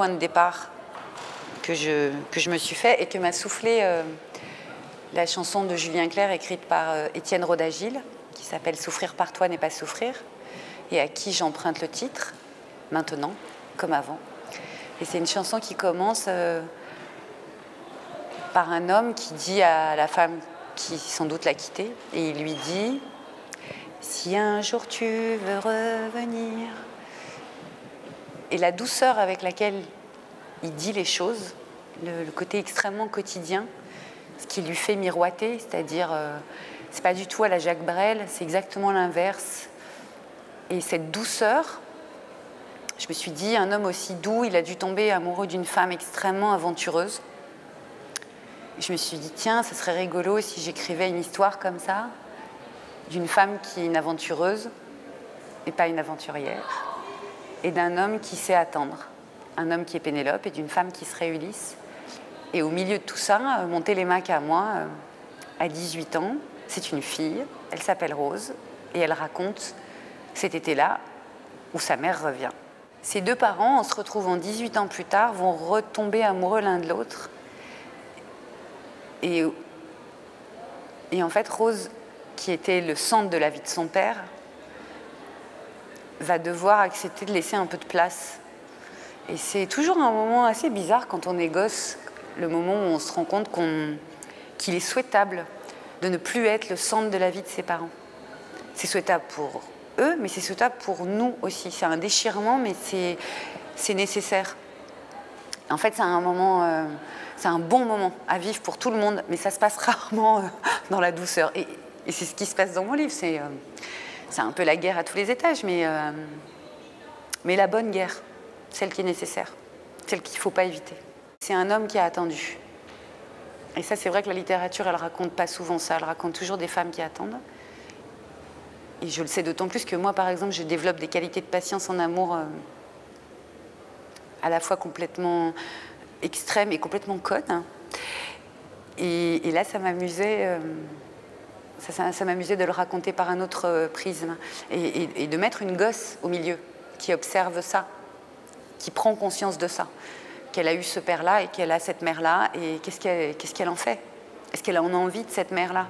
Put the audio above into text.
point de départ que je me suis fait et que m'a soufflé la chanson de Julien Clerc écrite par Étienne Rodagil, qui s'appelle « Souffrir par toi n'est pas souffrir » et à qui j'emprunte le titre « Maintenant, comme avant ». Et c'est une chanson qui commence par un homme qui dit à la femme qui sans doute l'a quitté, et il lui dit « Si un jour tu veux revenir », et la douceur avec laquelle il dit les choses, le côté extrêmement quotidien, ce qui lui fait miroiter, c'est-à-dire, c'est pas du tout à la Jacques Brel, c'est exactement l'inverse. Et cette douceur, je me suis dit, un homme aussi doux, il a dû tomber amoureux d'une femme extrêmement aventureuse. Et je me suis dit, tiens, ça serait rigolo si j'écrivais une histoire comme ça, d'une femme qui est une aventureuse et pas une aventurière, et d'un homme qui sait attendre, un homme qui est Pénélope et d'une femme qui serait Ulysse. Et au milieu de tout ça, mon télémaque à moi, à 18 ans, c'est une fille, elle s'appelle Rose, et elle raconte cet été-là où sa mère revient. Ces deux parents, en se retrouvant 18 ans plus tard, vont retomber amoureux l'un de l'autre. Et en fait, Rose, qui était le centre de la vie de son père, va devoir accepter de laisser un peu de place. Et c'est toujours un moment assez bizarre quand on est gosse, le moment où on se rend compte qu'il est souhaitable de ne plus être le centre de la vie de ses parents. C'est souhaitable pour eux, mais c'est souhaitable pour nous aussi. C'est un déchirement, mais c'est nécessaire. En fait, c'est un moment, c'est un bon moment à vivre pour tout le monde, mais ça se passe rarement dans la douceur. Et c'est ce qui se passe dans mon livre. C'est un peu la guerre à tous les étages, mais la bonne guerre, celle qui est nécessaire, celle qu'il ne faut pas éviter. C'est un homme qui a attendu. Et ça, c'est vrai que la littérature, elle ne raconte pas souvent ça, elle raconte toujours des femmes qui attendent. Et je le sais d'autant plus que moi, par exemple, je développe des qualités de patience en amour à la fois complètement extrêmes et complètement connes. Et là, ça m'amusait... Ça m'amusait de le raconter par un autre prisme et de mettre une gosse au milieu qui observe ça, qui prend conscience de ça, qu'elle a eu ce père-là et qu'elle a cette mère-là et qu'est-ce qu'elle en fait? Est-ce qu'elle en a envie de cette mère-là?